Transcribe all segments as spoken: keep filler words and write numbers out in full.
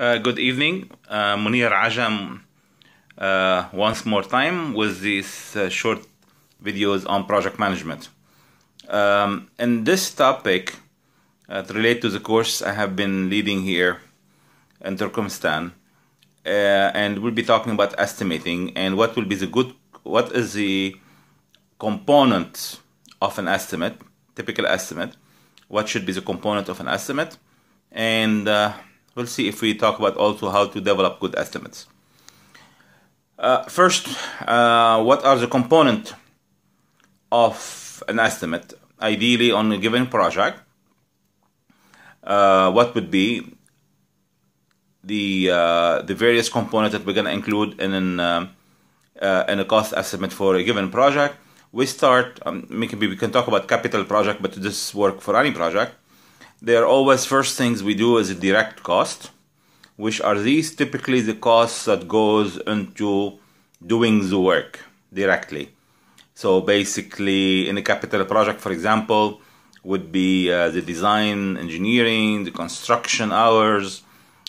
Uh, good evening, uh, Munir Ajam uh, once more time with these uh, short videos on project management. Um, and this topic uh, to relate to the course I have been leading here in Turkmenistan, uh, and we'll be talking about estimating and what will be the good, what is the component of an estimate, typical estimate, what should be the component of an estimate, and uh, we'll see if we talk about also how to develop good estimates. Uh, first, uh, what are the components of an estimate? Ideally, on a given project, uh, what would be the uh, the various components that we're going to include in an uh, uh, in a cost estimate for a given project? We start. Um, maybe we can talk about capital project, but this works for any project. There are always first things we do is a direct cost, which are these typically the costs that goes into doing the work directly. So basically, in a capital project, for example, would be uh, the design, engineering, the construction hours,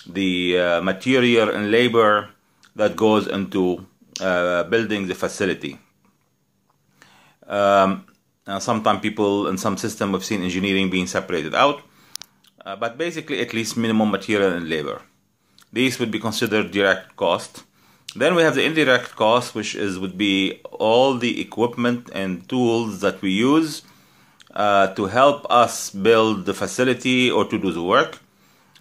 the uh, material and labor that goes into uh, building the facility. Um, sometimes people in some system have seen engineering being separated out. Uh, but basically, at least minimum material and labor. These would be considered direct cost. Then we have the indirect cost, which is would be all the equipment and tools that we use uh, to help us build the facility or to do the work.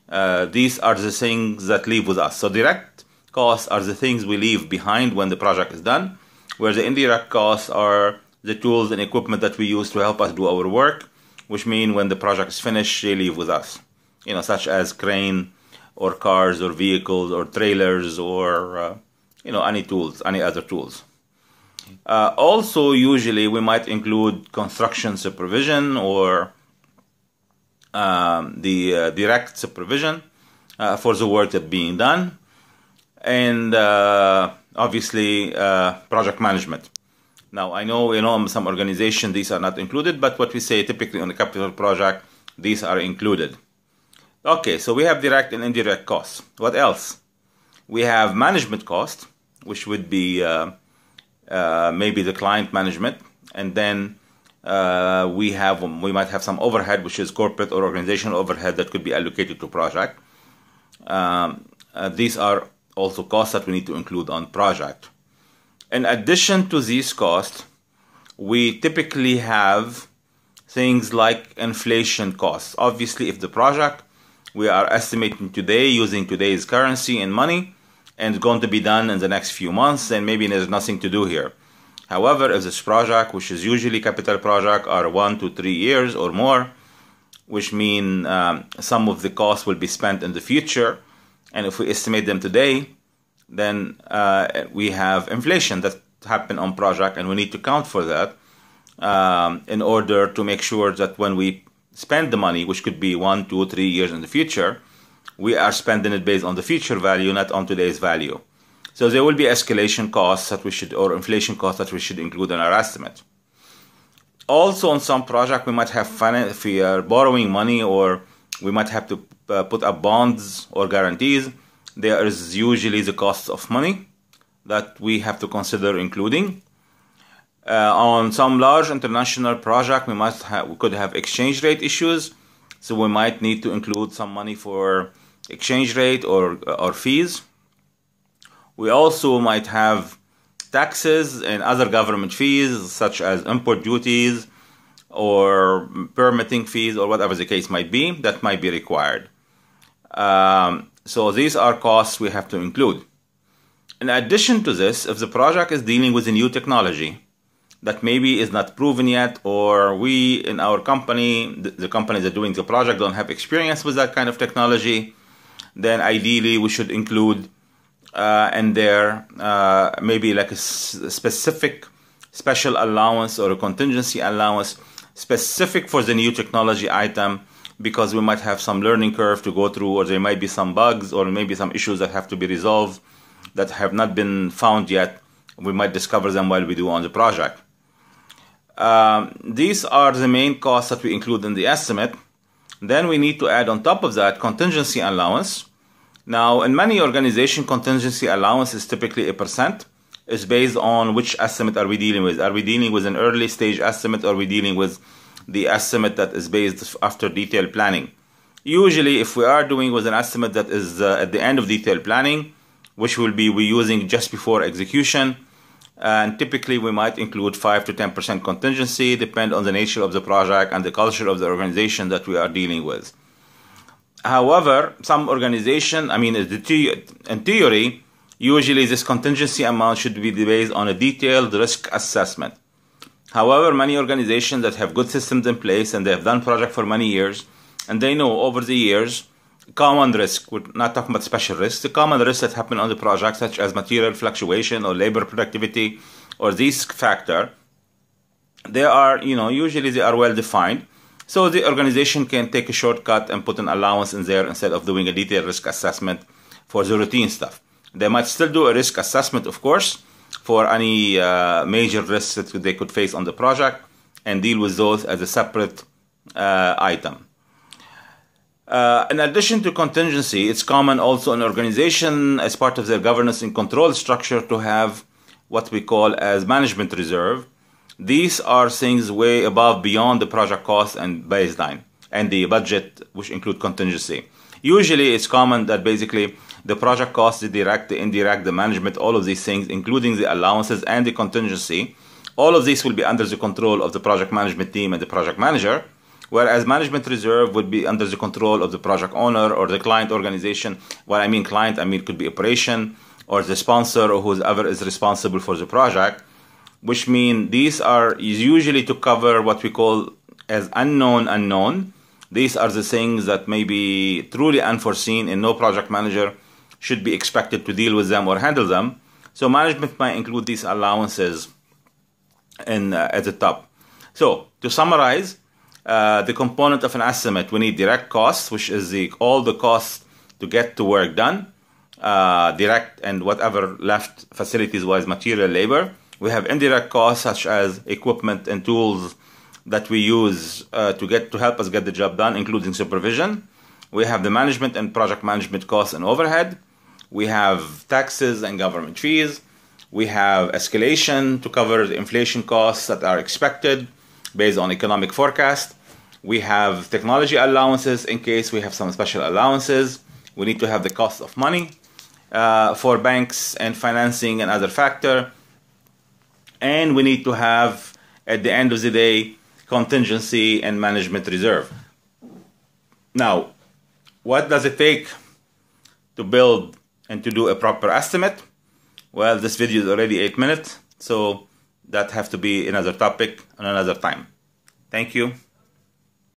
Uh, these are the things that leave with us. So direct costs are the things we leave behind when the project is done, whereas the indirect costs are the tools and equipment that we use to help us do our work, which mean when the project is finished, they leave with us, you know, such as crane or cars or vehicles or trailers or, uh, you know, any tools, any other tools. Uh, also, usually we might include construction supervision or um, the uh, direct supervision uh, for the work that's being done. And uh, obviously, uh, project management. Now, I know, you know, some organizations, these are not included, but what we say typically on a capital project, these are included. Okay, so we have direct and indirect costs. What else? We have management cost, which would be uh, uh, maybe the client management. And then uh, we have, um, we might have some overhead, which is corporate or organizational overhead that could be allocated to project. Um, uh, these are also costs that we need to include on project. In addition to these costs, we typically have things like inflation costs. Obviously, if the project we are estimating today using today's currency and money and it's going to be done in the next few months, then maybe there's nothing to do here. However, if this project, which is usually capital project, are one to three years or more, which mean um, some of the costs will be spent in the future, and if we estimate them today, then uh, we have inflation that happened on project, and we need to count for that um, in order to make sure that when we spend the money, which could be one, two, three years in the future, we are spending it based on the future value, not on today's value. So there will be escalation costs that we should, or inflation costs that we should include in our estimate. Also, on some project, we might have finance, if we are borrowing money, or we might have to uh, put up bonds or guarantees. There is usually the cost of money that we have to consider including. Uh, on some large international project, we must have, we could have exchange rate issues, so we might need to include some money for exchange rate or or fees. We also might have taxes and other government fees, such as import duties or permitting fees or whatever the case might be, that might be required. Um, So these are costs we have to include. In addition to this, if the project is dealing with a new technology that maybe is not proven yet, or we in our company, the, the companies that are doing the project don't have experience with that kind of technology, then ideally we should include uh, in there uh, maybe like a specific special allowance or a contingency allowance specific for the new technology item, because we might have some learning curve to go through, or there might be some bugs, or maybe some issues that have to be resolved that have not been found yet. We might discover them while we do on the project. Um, these are the main costs that we include in the estimate. Then we need to add on top of that contingency allowance Now, in many organizations, contingency allowance is typically a percent. It's based on which estimate are we dealing with. Are we dealing with an early stage estimate, or are we dealing with the estimate that is based after detailed planning? Usually, if we are doing with an estimate that is uh, at the end of detailed planning, which will be we using just before execution, and typically we might include five to ten percent contingency, depend on the nature of the project and the culture of the organization that we are dealing with. However, some organization, I mean, in theory, usually this contingency amount should be based on a detailed risk assessment. However, many organizations that have good systems in place and they have done project for many years, and they know over the years, common risk, we're not talking about special risks, the common risks that happen on the project, such as material fluctuation or labor productivity or these factor, they are, you know, usually they are well defined. So the organization can take a shortcut and put an allowance in there instead of doing a detailed risk assessment for the routine stuff. They might still do a risk assessment, of course, for any uh, major risks that they could face on the project and deal with those as a separate uh, item. Uh, in addition to contingency, it's common also in organization as part of their governance and control structure to have what we call as management reserve. These are things way above beyond the project cost and baseline and the budget, which include contingency. Usually it's common that basically the project cost, the direct, the indirect, the management, all of these things, including the allowances and the contingency, all of these will be under the control of the project management team and the project manager. Whereas management reserve would be under the control of the project owner or the client organization. When I mean client, I mean it could be operation or the sponsor or whoever is responsible for the project, which mean these are usually to cover what we call as unknown unknown. These are the things that may be truly unforeseen and no project manager should be expected to deal with them or handle them. So management might include these allowances in, uh, at the top. So to summarize, Uh, the component of an estimate, we need direct costs, which is the, all the costs to get the work done, uh, direct and whatever left facilities-wise, material, labor. We have indirect costs such as equipment and tools that we use uh, to get to help us get the job done, including supervision. We have the management and project management costs and overhead. We have taxes and government fees. We have escalation to cover the inflation costs that are expected based on economic forecast. We have technology allowances in case we have some special allowances. We need to have the cost of money uh, for banks and financing and other factor. And we need to have, at the end of the day, contingency and management reserve. Now, what does it take to build and to do a proper estimate? Well, this video is already eight minutes, so that have to be another topic and another time. Thank you.